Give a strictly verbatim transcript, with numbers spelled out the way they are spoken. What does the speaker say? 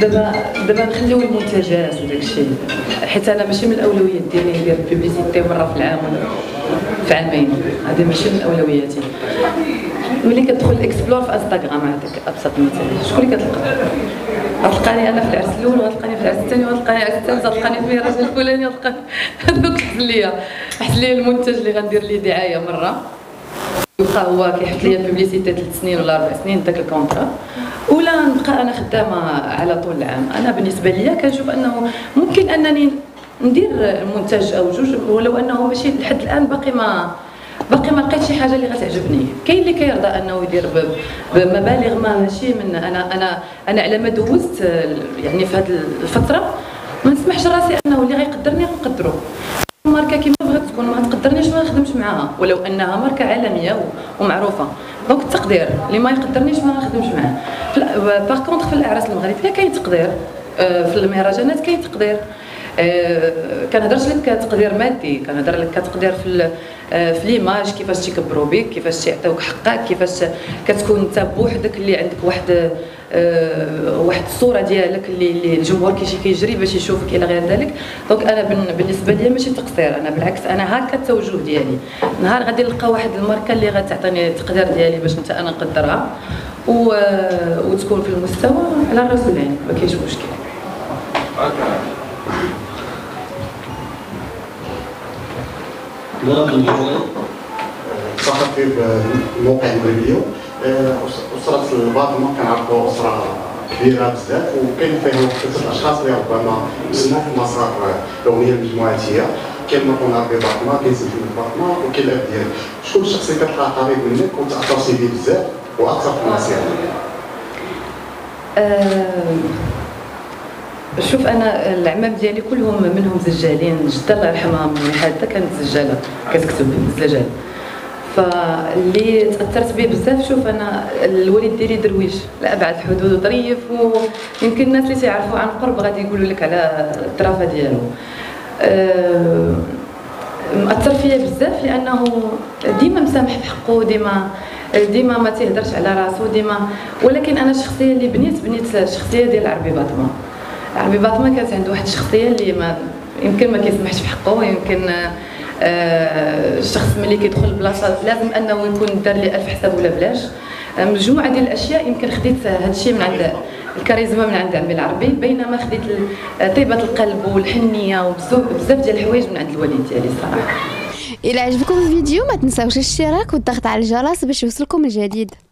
دابا دابا نخليو المنتجات وداك الشيء، حيت انا ماشي من الاولويات ديالي ندير بوبليسيتي مره في العام ولا في عامين، هذه ماشي من اولوياتي. ملي كتدخل اكسبلور في انستغرام هذاك ابسط مثال، شكون اللي كتلقى؟ غتلقاني انا في العرس الاول، وغتلقاني في العرس الثاني، وغتلقاني في العرس الثالث، وغتلقاني في المهرجان الفلاني، وغتلقاني هذوك حسن ليا حسن ليا المنتج اللي غندير ليه دعايه مره يبقى هو كيحط ليا بوبليسيتي ثلاث سنين ولا اربع سنين داك الكونترا، ولا نبقى انا خدامه على طول العام. انا بالنسبه ليا كنشوف انه ممكن انني ندير منتج او جوج، ولو انه ماشي لحد الان باقي ما باقي ما لقيت شي حاجه اللي غتعجبني. كاين اللي كيرضى انه يدير بمبالغ ماشي من انا انا انا على ما دوزت يعني في هذه الفتره، ما نسمحش راسي انه اللي غيقدرني غنقدرو. ماركه كيما بغات تكون ما تقدرنيش ما نخدمش معاها، ولو انها ماركه عالميه ومعروفه، دونك التقدير اللي ما يقدرنيش ما نخدمش معاه. باغ كونطخ في الاعراس المغربيه كاين تقدير، في المهرجانات كاين تقدير، كنهضرش لك كتقدير مادي، كنهضر لك كتقدير في في ليماج، كيفاش تيكبروا بك، كيفاش تيعطيوك حقك، كيفاش كتكون انت بوحدك اللي عندك واحد واحد الصوره ديالك اللي الجمهور كيجي كيجري باش يشوفك الى غير ذلك. دونك انا بالنسبه لي ماشي تقصير، انا بالعكس انا هكا التوجه ديالي. نهار غادي نلقى واحد الماركه اللي غتعطيني التقدير ديالي باش انت انا نقدرها و... وتكون في المستوى على الرسولين، ما كاينش مشكل. مرحبا بكم صحفي بموقع المغربية. أسرة الباطمة كنعرفو أسرة كبيرة بزاف، وكاين فيها ثلاثة أشخاص اللي ربما مسموا في مسار الأغنية المجموعاتية. كاين مرحبا بباطمة، كاين سيدي بباطمة، وكاين الأب ديالك. شكون الشخص اللي كتلقاه قريب منك وتأثرتي به بزاف وأثر في مسيرك؟ شوف انا العمام ديالي كلهم منهم زجالين، جدا الله يرحمها من حتى كانت زجاله كتكتب بالزجاج، فاللي تاثرت به بزاف شوف انا الوالد ديالي درويش لابعد الحدود وظريف، ويمكن الناس اللي تيعرفوه عن قرب غادي يقولوا لك على الطرافه ديالو. أه مأثر فيا بزاف لانه ديما مسامح في حقه، ديما ديما ما تيهدرش على راسو ديما. ولكن انا الشخصيه اللي بنيت بنيت الشخصيه ديال العربي باطمه. عربي باطمة كانت عنده واحد الشخصيه اللي ما يمكن ما كيسمحش في حقه، يمكن آه الشخص ملي كيدخل بلاصه لازم انه يكون دار لي ألف حساب ولا بلاش. مجموعه ديال الاشياء يمكن خديت هادشي من عند الكاريزما من عند عمي العربي، بينما خديت طيبه القلب والحنيه وبزاف ديال الحوايج من عند الوالد ديالي صراحه. الى عجبكم الفيديو ما تنساوش الاشتراك والضغط على الجرس باش يوصلكم الجديد.